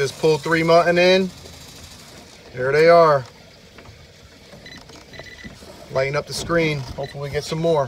Just pull 3 mutton in. There they are. Lighten up the screen. Hopefully we get some more.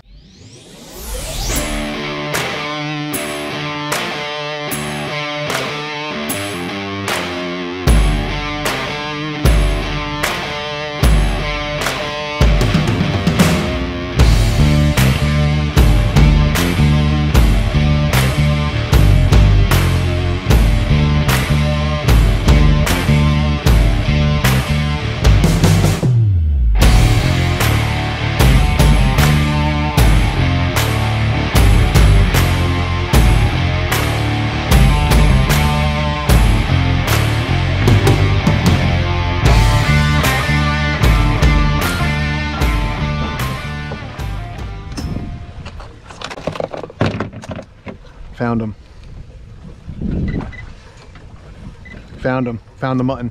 Found them. Found the mutton.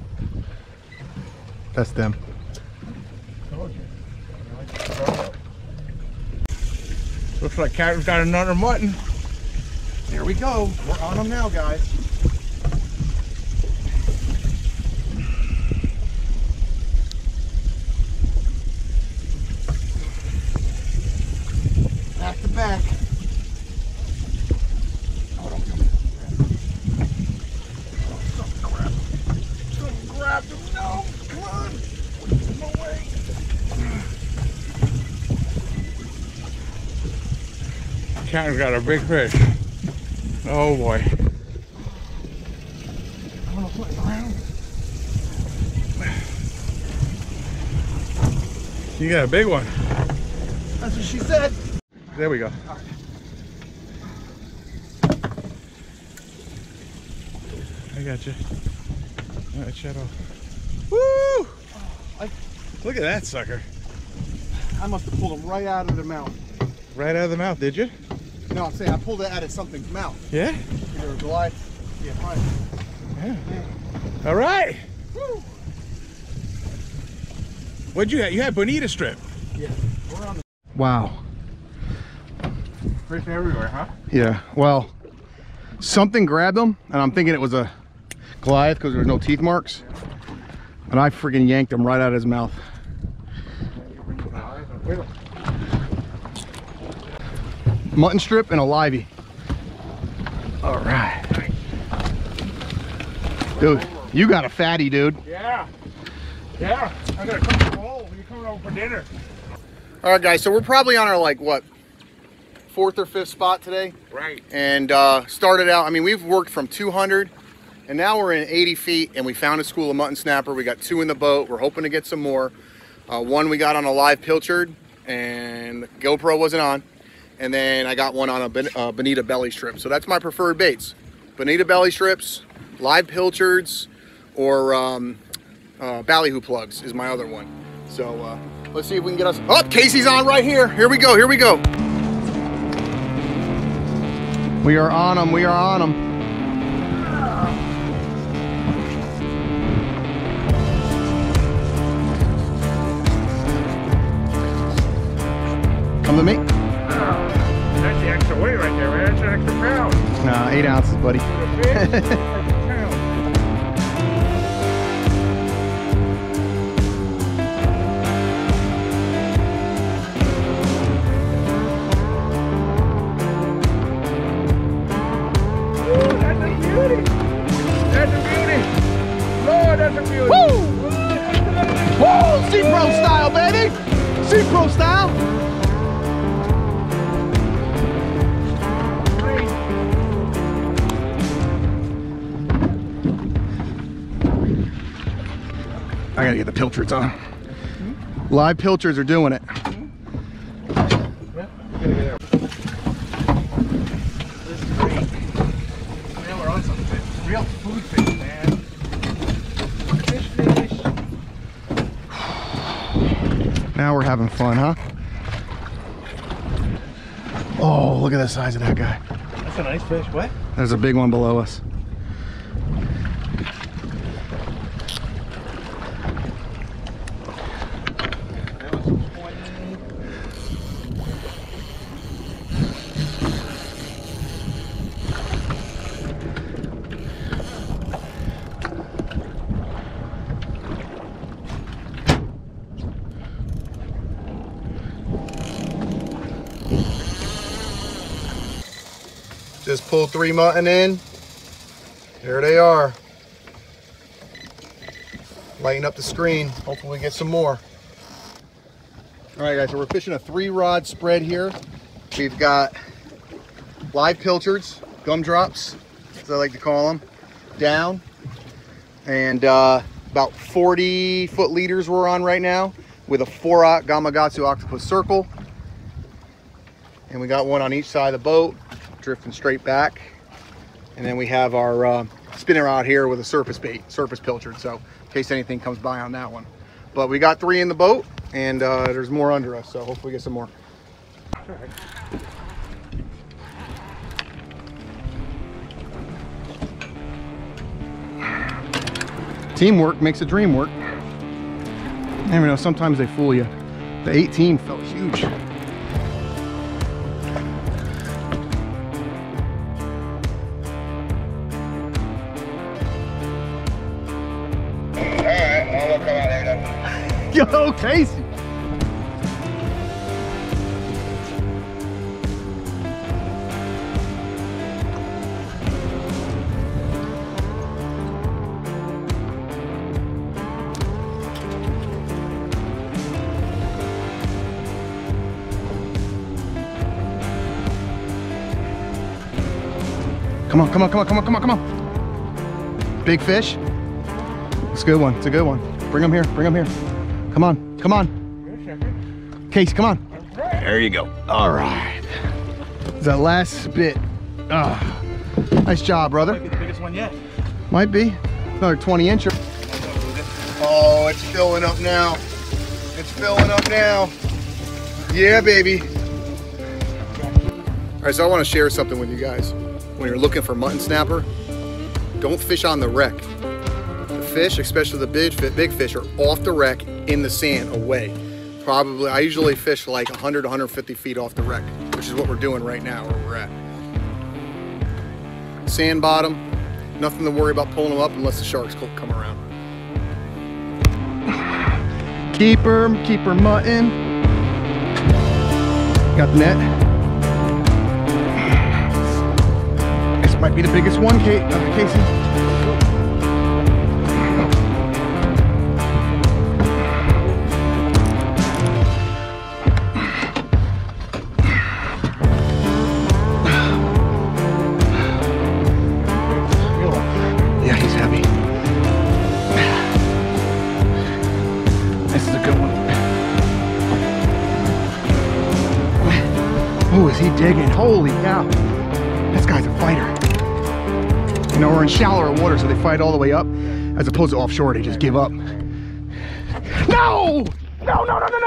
That's them. Looks like Captain's got another mutton. There we go. We're on them now, guys. Back to back. Captain's got a big fish. Oh boy. I'm gonna flip around. You got a big one. That's what she said. There we go. All right. I got you. All right, shut off. Woo! Look at that sucker. I must have pulled him right out of the mouth. Right out of the mouth, did you? No, I'm saying I pulled it out of something's mouth. Yeah? Either Goliath. Yeah, probably. Yeah. Yeah. All right. Woo. What'd you have? You had bonita strip. Yeah. We're on the... Wow. Fish everywhere, huh? Yeah. Well, something grabbed them, and I'm thinking it was a Goliath because there's no teeth marks. And I freaking yanked him right out of his mouth. Mutton strip and a livey. All right. Dude, you got a fatty, dude. Yeah. Yeah. I got to come to the bowl when you're coming over for dinner. All right, guys. So we're probably on our, like, what, 4th or 5th spot today? Right. And started out, I mean, we've worked from 200, and now we're in 80 feet, and we found a school of mutton snapper. We got 2 in the boat. We're hoping to get some more. One we got on a live pilchard, and GoPro wasn't on. And then I got one on a bonita belly strip. So that's my preferred baits. Bonita belly strips, live pilchards, or ballyhoo plugs is my other one. So let's see if we can get us... Oh, Casey's on right here. Here we go, here we go. We are on them, we are on them. Come to me. That's the extra weight right there, man. That's an extra pound. Nah, 8 ounces, buddy. Ooh, that's a beauty. That's a beauty. Lord, that's a beauty. Woo! Whoa, Sea Pro style, baby. Sea Pro style. I gotta get the pilchards on. Mm-hmm. Live pilchards are doing it. Mm-hmm. Yep. This is great. Man, we're on something. Fish. Real food fish, man. Fish. Now we're having fun, huh? Oh, look at the size of that guy. That's a nice fish. What? There's a big one below us. Just pull 3 mutton in. There they are. Lighten up the screen. Hopefully we get some more. All right, guys, so we're fishing a 3-rod spread here. We've got live pilchards, gumdrops, as I like to call them, down. And about 40 foot leaders we're on right now with a 4-aught Gamakatsu octopus circle. And we got one on each side of the boat, drifting straight back. And then we have our spinner out here with a surface bait, surface pilchard, so in case anything comes by on that one. But we got 3 in the boat, and there's more under us, so hopefully we get some more. All right. Teamwork makes a dream work. And you know, sometimes they fool you. The 18 felt huge. Yo, Casey! Come on, come on, come on, come on, come on, come on! Big fish. It's a good one, it's a good one. Bring him here, bring him here. Come on, come on. Casey, come on. There you go. All right. The last bit. Nice job, brother. Might be the biggest one yet. Might be. Another 20-incher. Oh, it's filling up now. It's filling up now. Yeah, baby. All right, so I want to share something with you guys. When you're looking for mutton snapper, don't fish on the wreck. Fish, especially the big fish, are off the wreck, in the sand, away. Probably, I usually fish like 100, 150 feet off the wreck, which is what we're doing right now where we're at. Sand bottom, nothing to worry about pulling them up unless the sharks come around. Keeper mutton. Got the net. This might be the biggest one, Casey. Digging, holy cow. This guy's a fighter. You know, we're in shallower water, so they fight all the way up, as opposed to offshore, they just give up. No! No, no, no, no,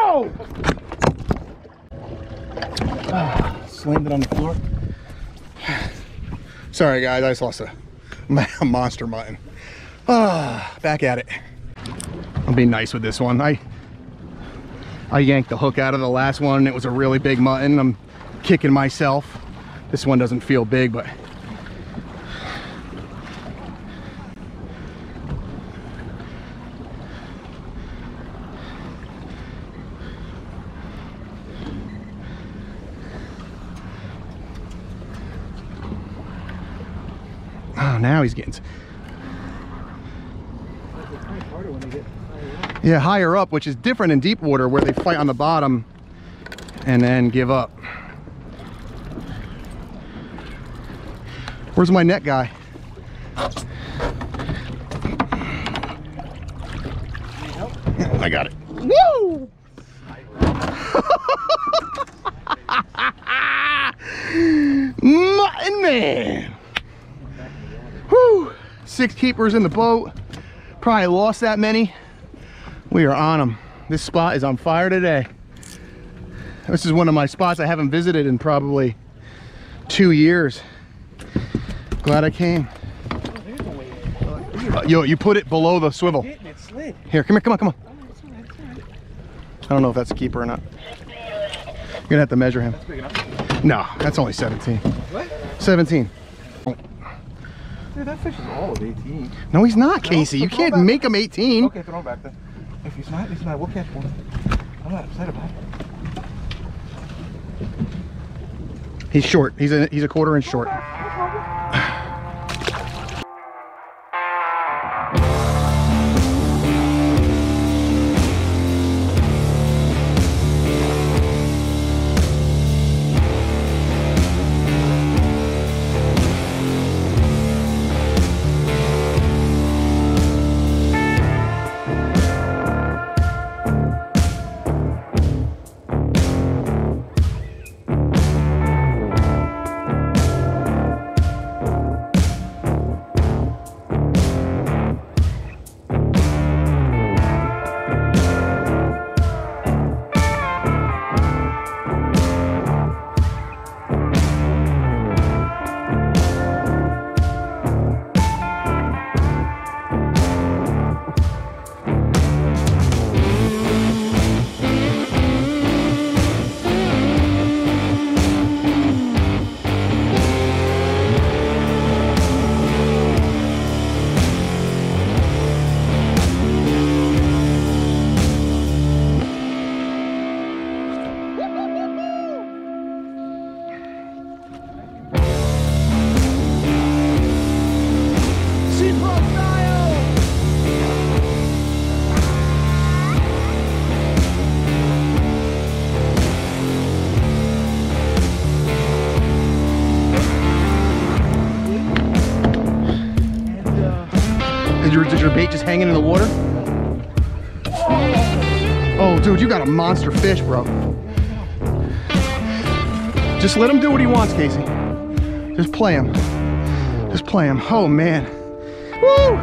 no! Slammed it on the floor. Sorry guys, I just lost a monster mutton. Back at it. I'll be nice with this one. I yanked the hook out of the last one, and it was a really big mutton. I'm kicking myself. This one doesn't feel big, but oh, now he's getting. Yeah, higher up, which is different in deep water where they fight on the bottom and then give up. Where's my net guy? I got it. Woo! Mutton man! Woo! 6 keepers in the boat. Probably lost that many. We are on them. This spot is on fire today. This is one of my spots I haven't visited in probably 2 years. Glad I came. Yo, you put it below the swivel. Here, come here, come on, come on. I don't know if that's a keeper or not. You're gonna have to measure him. No, that's only 17. What? 17. Dude, that fish is all of 18. No, he's not, Casey. You can't make him 18. Okay, throw him back then. If he's not, he's not. We'll catch one. I'm not upset about it. He's short. He's a quarter inch short. Is your bait just hanging in the water? Oh, dude, you got a monster fish, bro. Just let him do what he wants, Casey. Just play him. Just play him. Oh, man. Woo!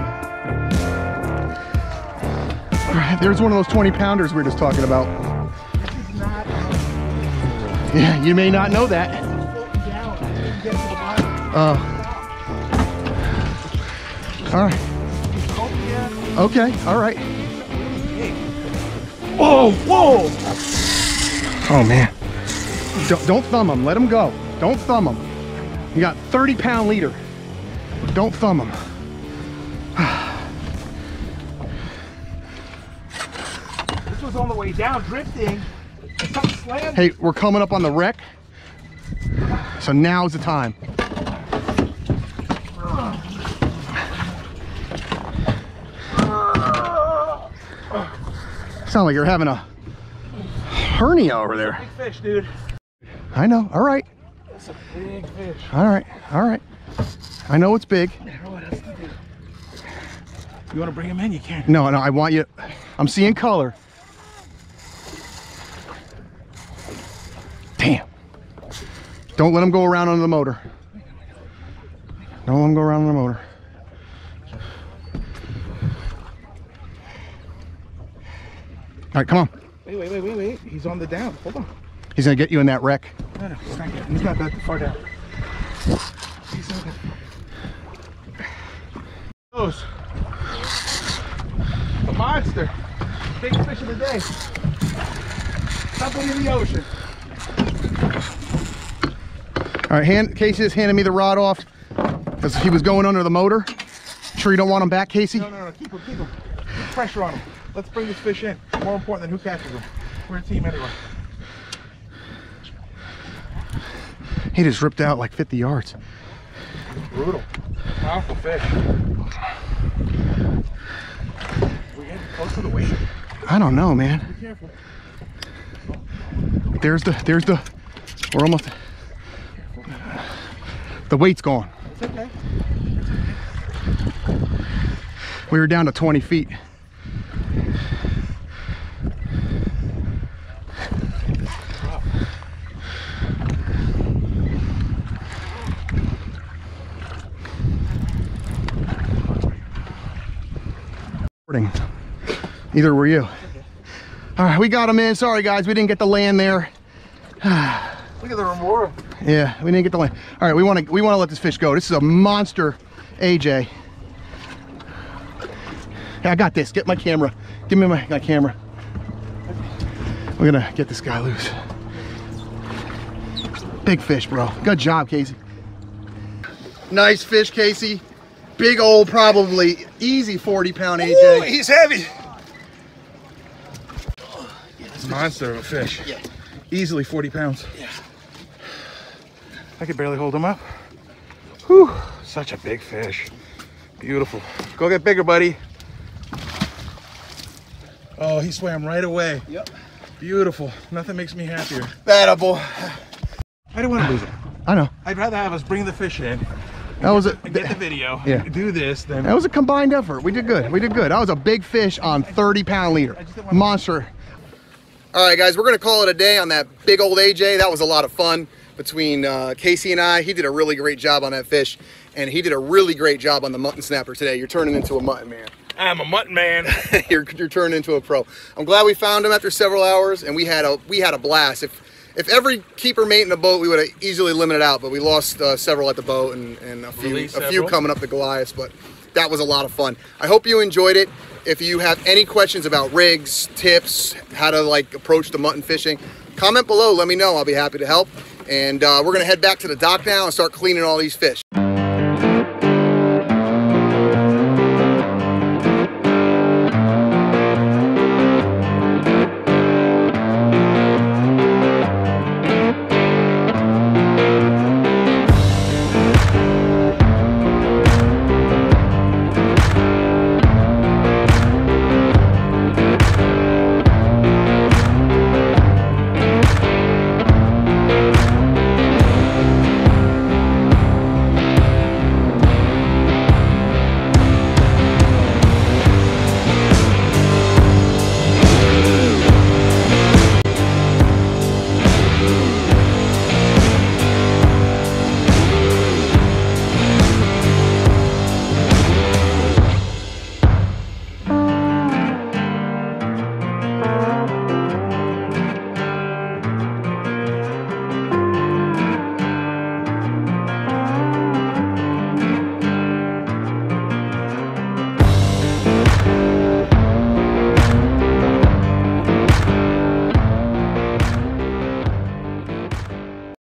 All right, there's one of those 20-pounders we were just talking about. Yeah, you may not know that. All right. Okay, all right. Oh, whoa! Oh, man. Don't thumb him. Let him go. Don't thumb him. You got 30-pound leader. Don't thumb him. This was on the way down, drifting. Hey, we're coming up on the wreck. So now's the time. Sound like you're having a hernia over there. Big fish, dude. I know. All right. That's a big fish. All right. All right. I know it's big. What else to do? You want to bring him in? You can. No, no. I want you. I'm seeing color. Damn. Don't let him go around under the motor. Don't let him go around under the motor. All right, come on. Wait. He's on the down. Hold on. He's going to get you in that wreck. No, he's not getting. He's not that far down. He's not that far. Close. A monster. Biggest fish of the day. Something in the ocean. All right, Casey just handed me the rod off because he was going under the motor. Sure you don't want him back, Casey? No. Keep him. Put pressure on him. Let's bring this fish in. More important than who catches him. We're a team anyway. He just ripped out like 50 yards. Brutal. Powerful fish. We're getting close to the weight. I don't know, man. Be careful. There's the, we're almost, the weight's gone. It's okay. We were down to 20 feet. Neither were you. Okay. All right, we got him in. Sorry, guys, we didn't get the land there. Look at the remora. Yeah, we didn't get the land. All right, we want to let this fish go. This is a monster, AJ. Yeah, I got this. Get my camera. Give me my camera. We're gonna get this guy loose. Big fish, bro. Good job, Casey. Nice fish, Casey. Big old, probably easy 40-pound AJ. Ooh, he's heavy. Monster of a fish. Yeah. Easily 40 pounds. Yeah. I could barely hold him up. Whew, such a big fish. Beautiful. Go get bigger, buddy. Oh, he swam right away. Yep. Beautiful. Nothing makes me happier. Batable. I don't want to lose it. I know. I'd rather have us bring the fish in. That was get the video. Yeah. Do this. Then that was a combined effort. We did good. We did good. That was a big fish on 30-pound leader. Monster. All right, guys, we're going to call it a day on that big old AJ. That was a lot of fun between Casey and I. He did a really great job on that fish, and he did a really great job on the mutton snapper today. You're turning into a mutton man. I'm a mutton man. You're turning into a pro. I'm glad we found him after several hours, and we had a blast. If every keeper mate in the boat, we would have easily limited out, but we lost several at the boat and a few coming up the Goliath, but that was a lot of fun. I hope you enjoyed it. If you have any questions about rigs, tips, how to like approach the mutton fishing, comment below, let me know. I'll be happy to help. And we're gonna head back to the dock now and start cleaning all these fish.